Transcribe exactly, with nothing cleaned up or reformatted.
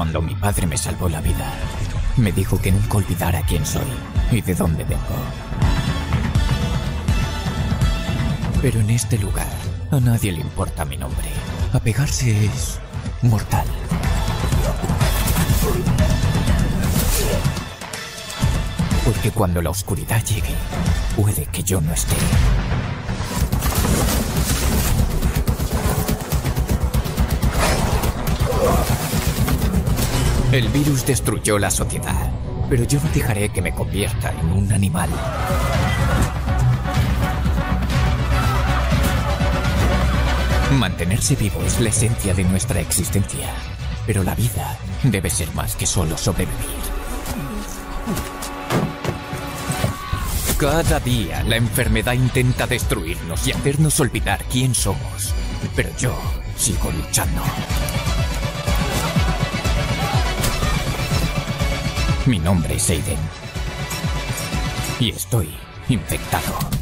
Cuando mi padre me salvó la vida, me dijo que nunca olvidara quién soy y de dónde vengo. Pero en este lugar, a nadie le importa mi nombre. Apegarse es mortal. Porque cuando la oscuridad llegue, puede que yo no esté. El virus destruyó la sociedad, pero yo no dejaré que me convierta en un animal. Mantenerse vivo es la esencia de nuestra existencia, pero la vida debe ser más que solo sobrevivir. Cada día la enfermedad intenta destruirnos y hacernos olvidar quién somos, pero yo sigo luchando. Mi nombre es Aiden y estoy infectado.